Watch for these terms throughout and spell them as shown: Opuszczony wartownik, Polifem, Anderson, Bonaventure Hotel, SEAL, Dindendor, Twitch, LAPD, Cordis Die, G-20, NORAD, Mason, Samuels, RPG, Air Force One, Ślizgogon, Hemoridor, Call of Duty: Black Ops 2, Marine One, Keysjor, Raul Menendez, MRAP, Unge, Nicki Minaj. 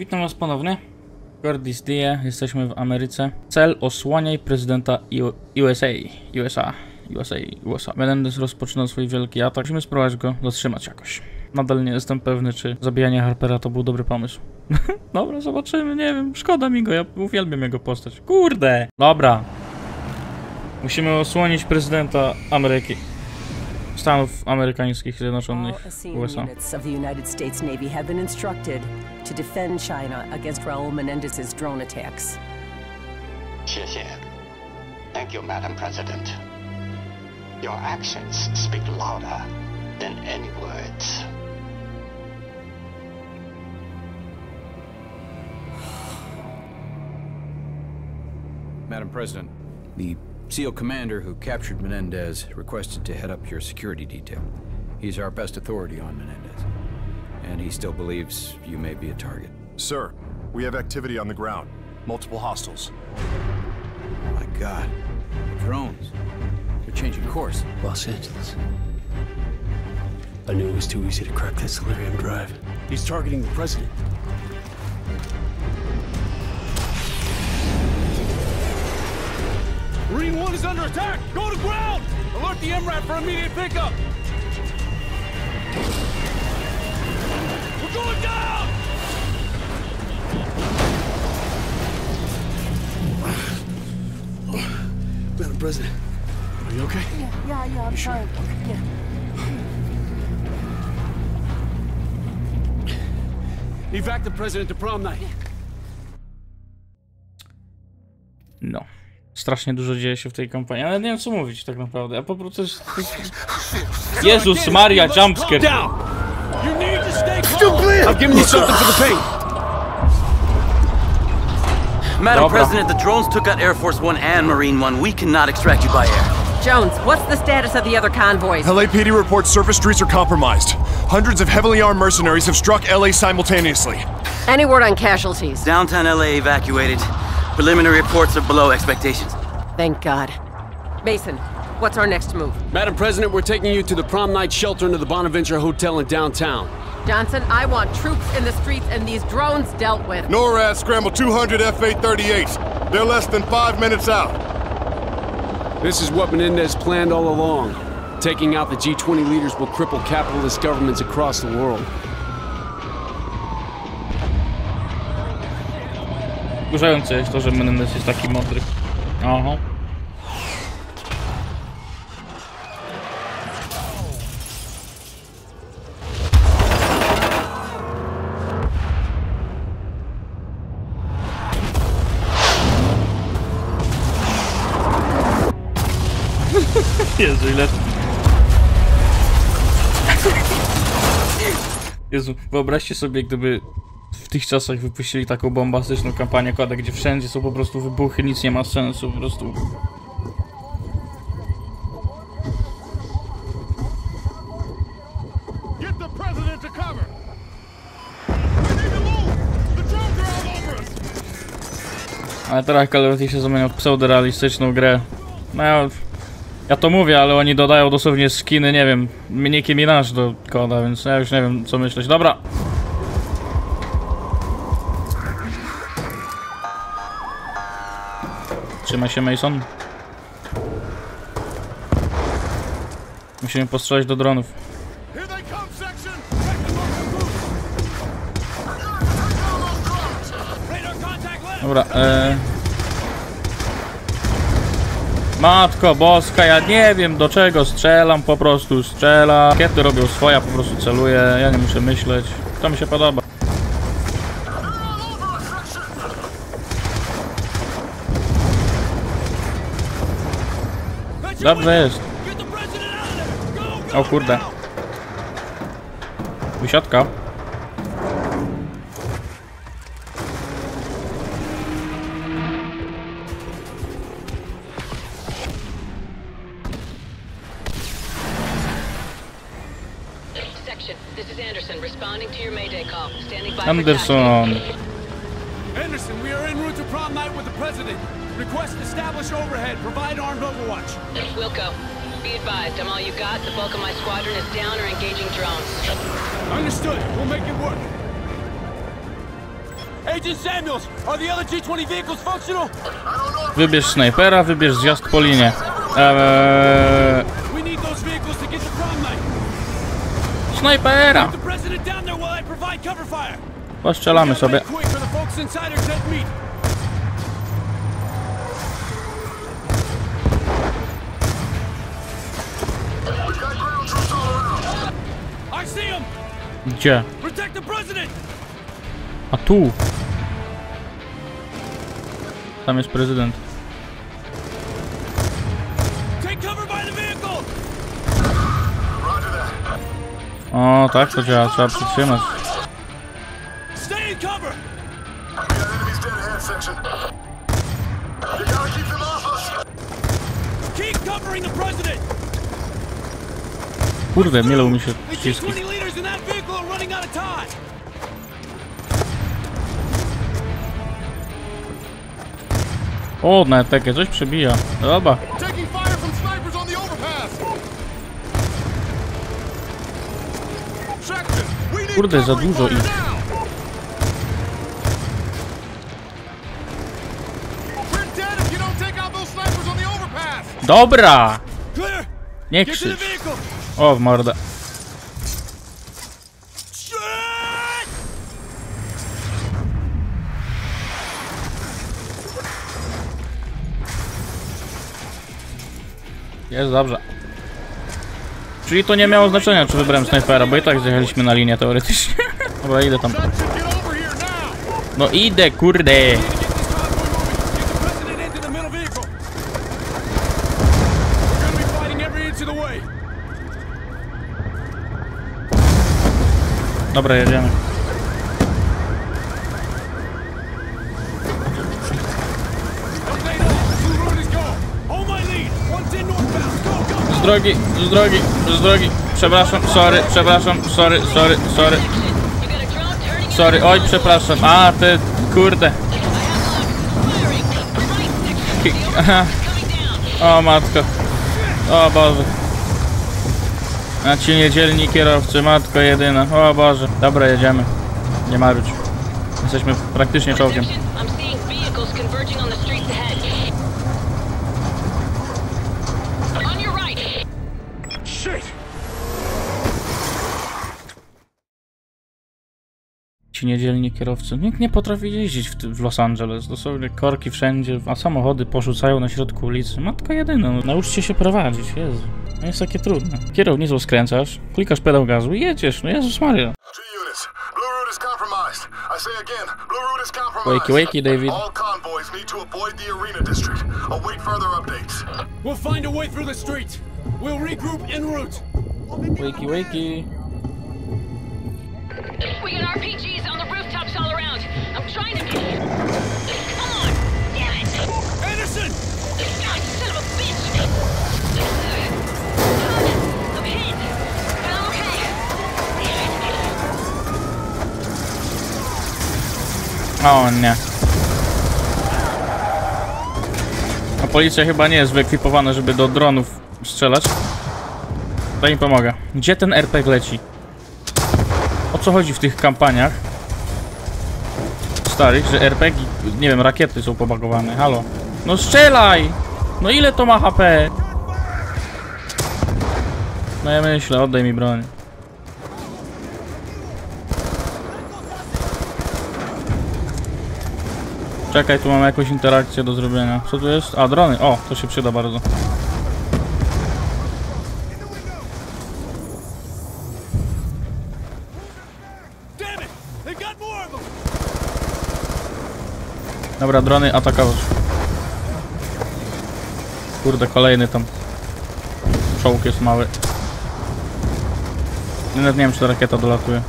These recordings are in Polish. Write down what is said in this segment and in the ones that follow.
Witam was ponownie. Cordis Die, jesteśmy w Ameryce. Cel: osłaniaj prezydenta USA. Menendez rozpoczynał swój wielki atak. Musimy spróbować go zatrzymać jakoś. Nadal nie jestem pewny, czy zabijanie Harpera to był dobry pomysł. Dobra, zobaczymy, nie wiem, szkoda mi go, ja uwielbiam jego postać. Kurde! Dobra. Musimy osłonić prezydenta Ameryki. Stanów Amerykańskich Zjednoczonych, USA. Madam President, the SEAL commander who captured Menendez requested to head up your security detail. He's our best authority on Menendez, and he still believes you may be a target. Sir, we have activity on the ground. Multiple hostiles. Oh my God, the drones. They're changing course. Los Angeles. I knew it was too easy to crack that solarium drive. He's targeting the president. Marine One is under attack! Go to ground! Alert the MRAP for immediate pickup! We're going down! Madam President, are you okay? Yeah, I'm fine. Sure? Okay. Yeah. Evac the president to prom night. No. Strasznie dużo dzieje się w tej kampanii, ale nie wiem co mówić tak naprawdę, a po prostu jest... Jezus Maria, jumpscare! Madam President, the drones took out Air Force One and Marine One. We cannot extract you by air. Jones, what's the status of the other convoys? LAPD reports surface streets are compromised. Hundreds of heavily armed mercenaries have struck LA simultaneously. Any word on casualties? Downtown LA evacuated. Preliminary reports are below expectations. Thank God. Mason, what's our next move? Madam President, we're taking you to the prom night shelter under the Bonaventure Hotel in downtown. Johnson, I want troops in the streets and these drones dealt with. NORAD scrambled 200 F-838s. They're less than 5 minutes out. This is what Menendez planned all along. Taking out the G-20 leaders will cripple capitalist governments across the world. Wkurzające jest to, że Menendez jest taki mądry. Aha. Jezu, ile... Jezu, wyobraźcie sobie, gdyby... w tych czasach wypuścili taką bombastyczną kampanię KOD, gdzie wszędzie są po prostu wybuchy, nic nie ma sensu, po prostu... Ale teraz Call of Duty się zamienia w pseudorealistyczną grę. No ja to mówię, ale oni dodają dosłownie skiny, nie wiem, Nicki Minaj do KOD-a, więc ja już nie wiem co myśleć. Dobra! Trzymaj się, Mason. Musimy postrzelać do dronów. Dobra, Matko Boska, ja nie wiem do czego strzelam, po prostu strzelam. Kiedy robią swoja, po prostu celuję, ja nie muszę myśleć. To mi się podoba. Dobrze jest. O kurde. Wysiadka. Anderson. Anderson, we are en route to prom night with the president. Request establish overhead. Provide armed overwatch. Wilco, be advised. I'm all you got. The bulk of my squadron is down or engaging drones. Understood. We'll make it work. Agent Samuels, are the other G-20 vehicles functional? Wybierz snajpera, wybierz zjazd po linie. We need those vehicles to get the prom night. Snajpera! Postrzelamy sobie. Gdzie? A tu! Tam jest prezydent. O, tak to działa, trzeba przytrzymać. Kurde, mielą mi się przyciski. O, na takie coś przebija. Dobra. Kurde, za dużo ich. Dobra! Nie krzycz. O, w mordę. Jest dobrze. Czyli to nie miało znaczenia, czy wybrałem snajpera, bo i tak zjechaliśmy na linię teoretycznie. Dobra, idę tam. No idę, kurde! Dobra, jedziemy. Z drogi, przepraszam, sorry, oj, przepraszam, a ty, kurde. O matko, o Boże. A ci niedzielni kierowcy, matko jedyna, o Boże. Dobra, jedziemy, nie marudź. Jesteśmy praktycznie czołgiem. Niedzielni kierowcy. Nikt nie potrafi jeździć w Los Angeles. Dosłownie korki wszędzie, a samochody porzucają na środku ulicy. Matka jedyna, no. Nauczcie się prowadzić, Jezu. No jest takie trudne. Kierownicą skręcasz, klikasz pedał gazu i jedziesz, no Jezus Maria. Wakey, wakey, David. Wakey, wakey. We got RPGs on the rooftops all around. I'm trying to get here. Come on, damn it! Anderson! God, son of a bitch! I'm hit, but I'm okay. Oh nie. A policja chyba nie jest wyekwipowana, żeby do dronów strzelać. To im pomaga. Gdzie ten RPG leci? O co chodzi w tych kampaniach starych, że RPG, nie wiem, rakiety są pobagowane, halo? No strzelaj! No ile to ma HP? No ja myślę, oddaj mi broń. Czekaj, tu mamy jakąś interakcję do zrobienia. Co tu jest? A, drony, o, to się przyda bardzo. Dobra, drony atakować. Kurde, kolejny tam czołg jest mały. Nawet nie wiem, czy ta rakieta dolatuje.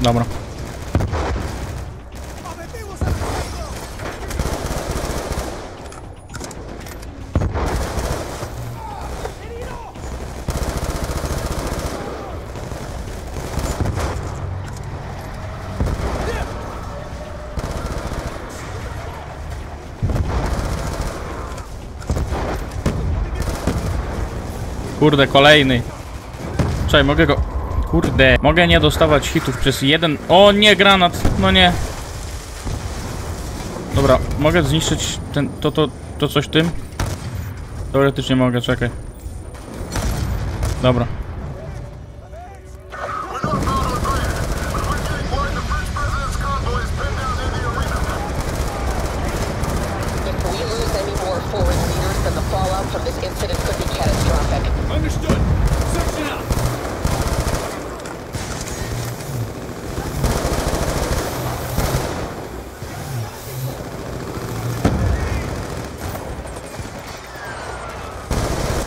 Dobra. Kurde, kolejny. Czekaj, mogę go... Kurde. Mogę nie dostawać hitów przez jeden... O nie, granat. No nie. Dobra, mogę zniszczyć ten... To coś tym? Teoretycznie mogę, czekaj. Dobra.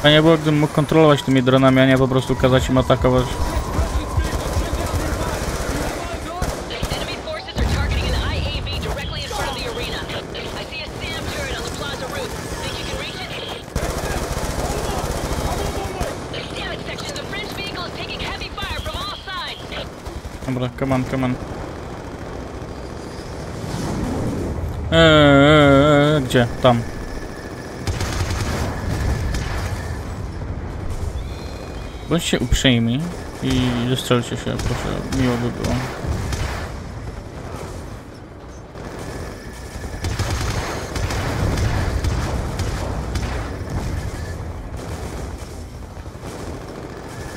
Fajnie było, gdybym mógł kontrolować tymi dronami, a nie po prostu kazać im atakować. Dobra, come on, come on. Gdzie? Tam. Bądźcie uprzejmi i zestrzelcie się, proszę, miło by było.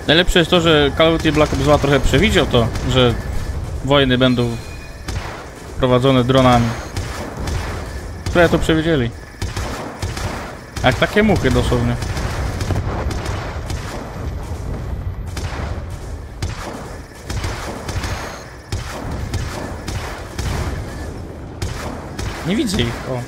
Najlepsze jest to, że Call of Duty Black Ops 2 trochę przewidział to, że wojny będą prowadzone dronami. Trochę to przewidzieli. Jak takie muchy dosłownie. Nie widzę ich, o.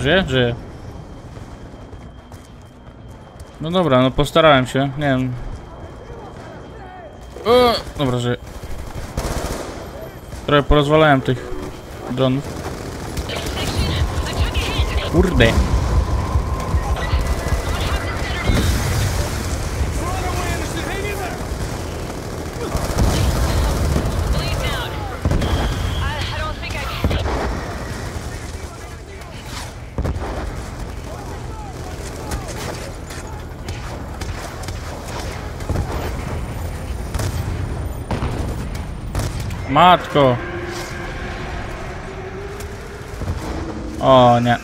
Żyje? Żyje. No dobra, no postarałem się, nie wiem. O, dobra, żyje. Trochę porozwalałem tych dronów. Kurde. Matko! O nie.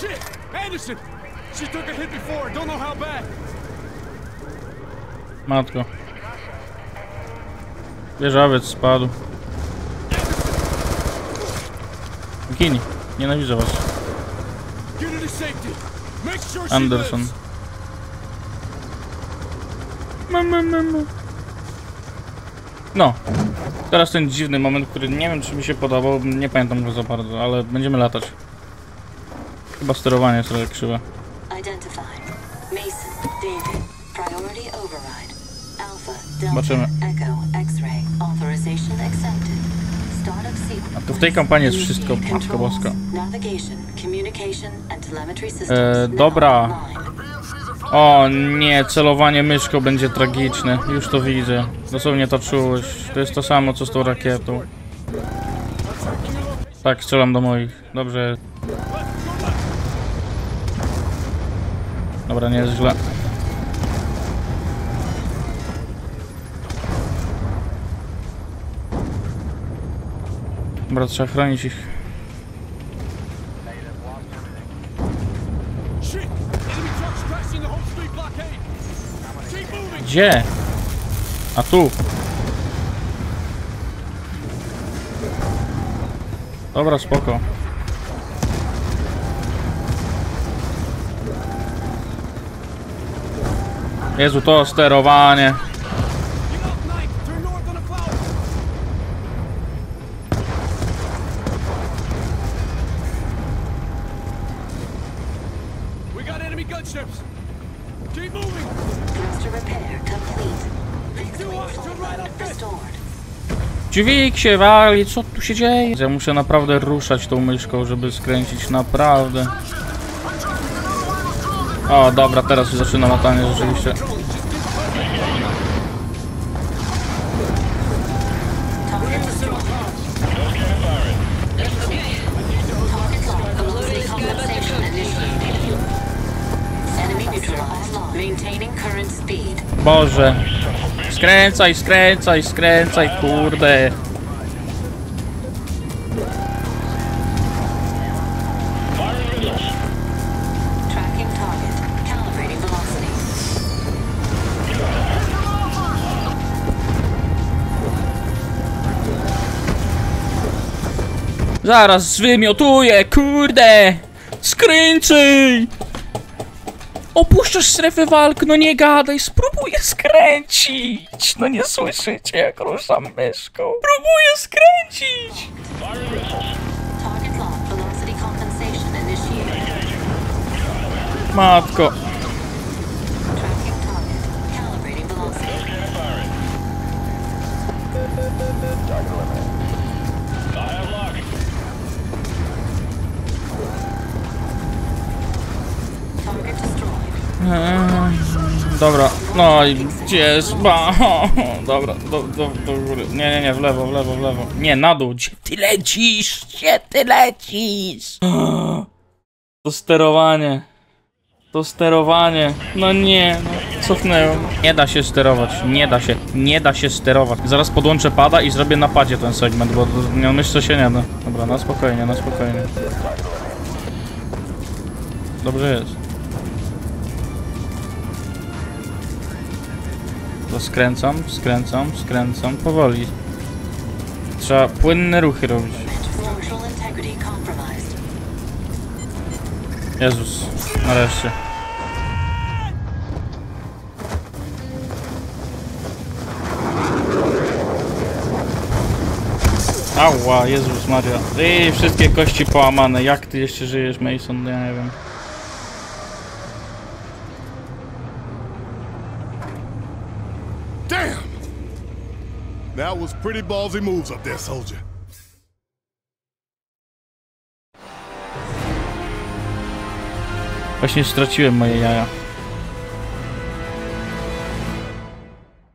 Shit! Anderson! She took a hit before, don't know how bad. Matko. Wieżowiec spadł. Gini, nienawidzę was. Anderson. No. Teraz ten dziwny moment, który nie wiem czy mi się podobał, nie pamiętam go za bardzo, ale będziemy latać. Chyba sterowanie jest trochę krzywe. Zobaczymy. A to w tej kampanii jest wszystko, matko boska. Dobra. O nie, celowanie myszką będzie tragiczne. Już to widzę. Dosłownie ta czułość. To jest to samo co z tą rakietą. Tak, strzelam do moich. Dobrze. Dobra, nie jest źle. Dobra, trzeba chronić ich. Gdzie? A tu. Dobra, spoko. Jezu, to sterowanie. Enemy gunships! Keep moving! Master repair complete. Do us to right up restored. Dźwig się wali, co tu się dzieje? Ja muszę naprawdę ruszać tą myszką, żeby skręcić, naprawdę. O, dobra, teraz już zaczyna latanie rzeczywiście. Boże. Skręcaj, skręcaj, skręcaj, kurde. Zaraz wymiotuję, kurde! Skręcaj! Opuszczasz strefę walk, no nie gadaj, spróbuję skręcić! No nie słyszycie, jak ruszam myszką. Próbuję skręcić! Matko. Dobra, no i gdzie jest? Dobra, do góry. Nie, nie, nie, w lewo, w lewo, w lewo. Nie, na dół. Gdzie ty lecisz? Gdzie ty lecisz? To sterowanie. To sterowanie. No nie, no, cofnęłem. Nie da się sterować, nie da się sterować. Zaraz podłączę pada i zrobię na padzie ten segment, bo na myszce się nie da. Dobra, na spokojnie, na spokojnie. Dobrze jest. Skręcam, skręcam, skręcam, powoli. Trzeba płynne ruchy robić. Jezus, nareszcie. Ała, Jezus Maria. I wszystkie kości połamane. Jak ty jeszcze żyjesz, Mason? Ja nie wiem. That was pretty ballsy moves up there, soldier. Właśnie straciłem moje jaja.